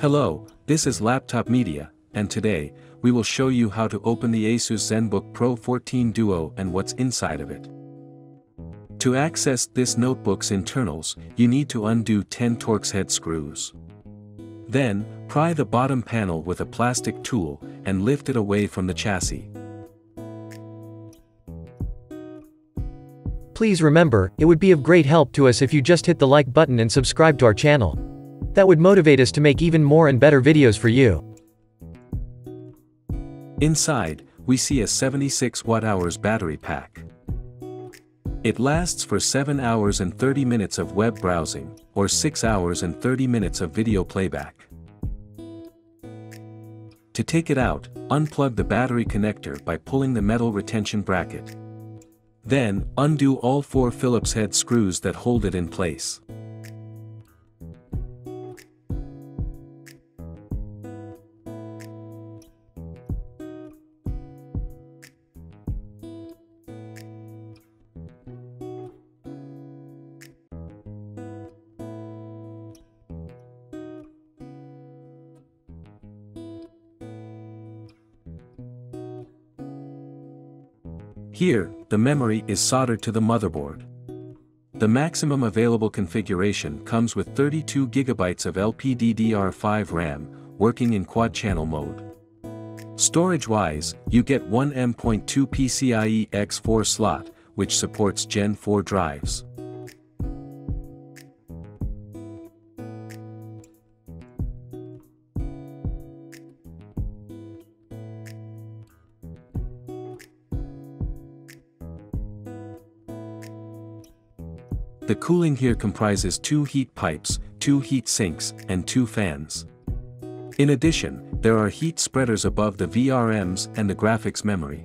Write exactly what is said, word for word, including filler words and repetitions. Hello, this is Laptop Media, and today, we will show you how to open the Asus ZenBook Pro fourteen Duo and what's inside of it. To access this notebook's internals, you need to undo ten Torx head screws. Then, pry the bottom panel with a plastic tool, and lift it away from the chassis. Please remember, it would be of great help to us if you just hit the like button and subscribe to our channel. That would motivate us to make even more and better videos for you. Inside, we see a seventy-six watt hours battery pack. It lasts for seven hours and thirty minutes of web browsing, or six hours and thirty minutes of video playback. To take it out, unplug the battery connector by pulling the metal retention bracket. Then, undo all four Phillips head screws that hold it in place. Here, the memory is soldered to the motherboard. The maximum available configuration comes with thirty-two gigabytes of L P D D R five RAM, working in quad-channel mode. Storage-wise, you get one M dot two P C I E by four slot, which supports Gen four drives. The cooling here comprises two heat pipes, two heat sinks, and two fans. In addition, there are heat spreaders above the V R Ms and the graphics memory.